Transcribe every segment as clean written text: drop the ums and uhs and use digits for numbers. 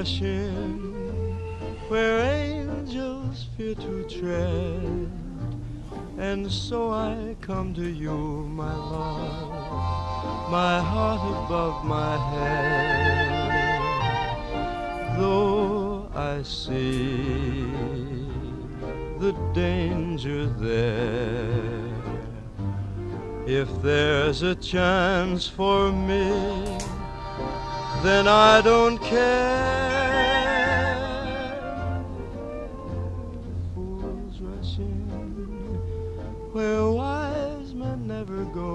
rush in, where angels fear to tread. And so I come to you, my love, my heart above my head. Though I see the danger there, if there's a chance for me, then I don't care. Fools rush in, where wise men never go.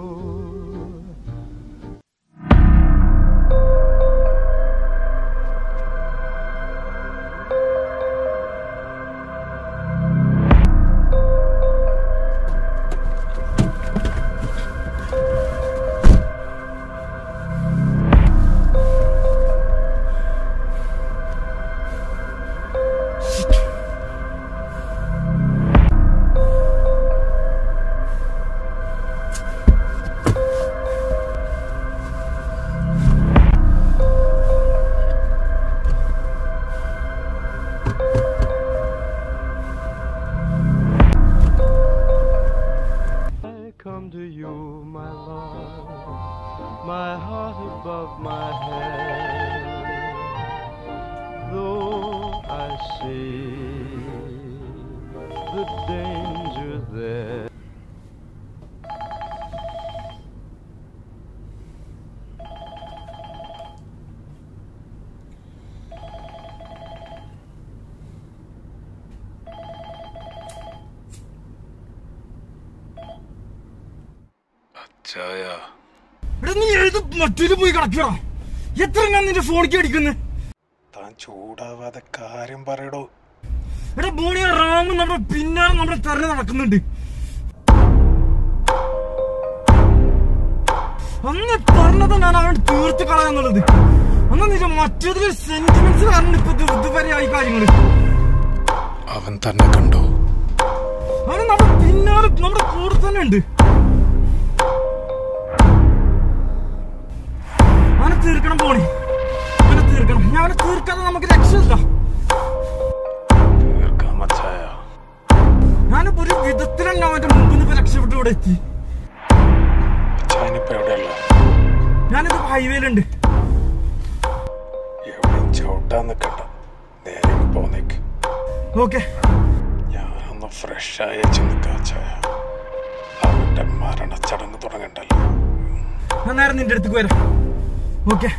Come to you, my love, my heart above my head. Though I see the danger there. 저요. 얘도 മറ്റൊരു പോയി കളക്കിടാ. എത്ര ഞാൻ നിന്റെ ഫോണിക്ക് അടിക്കുന്നു. താൻ ചൂടാവാതെ കാര്യം പറയടോ. എടാ ബോണിയ റാങ് നമ്മുടെ പിന്നാലെ നമ്മുടെ തെരഞ്ഞു നടക്കുന്നുണ്ട്. അന്ന് പറഞ്ഞത് ഞാൻ അവൻ തീർത്ത് കളയാന്നുള്ളത്. അന്ന് നിന്റെ മറ്റൊരു സെന്റിമെന്റ്സ് കാരണം ഇപ്പോ ഇതുവരെ ആയി കാര്യങ്ങൾ. അവൻ തന്നെ കണ്ടോ. അവൻ നമ്മുടെ പിന്നാലെ നമ്മുടെ കൂടെ തന്നെ ഉണ്ട്. തീർക്കണം പോണി അവനെ തീർക്കണം ഞാൻ അവനെ തീർക്കാതെ നമുക്ക് രക്ഷയില്ല ഞാനിപ്പോ ഒരു വിധത്തിലല്ല അവന്റെ മുമ്പിൽ നിന്ന് രക്ഷപ്പെട്ടു ഇവിടെ എത്തി ഞാനിപ്പോ ഹൈവേയിലുണ്ട് ഞാനൊന്ന് ഫ്രഷ് ആയി അവന്റെ മരണച്ചടങ്ങ് തുടങ്ങണ്ടല്ലോ ഞാൻ നേരം നിന്റെ അടുത്തേക്ക് വരാം Okay.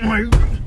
Oh my God.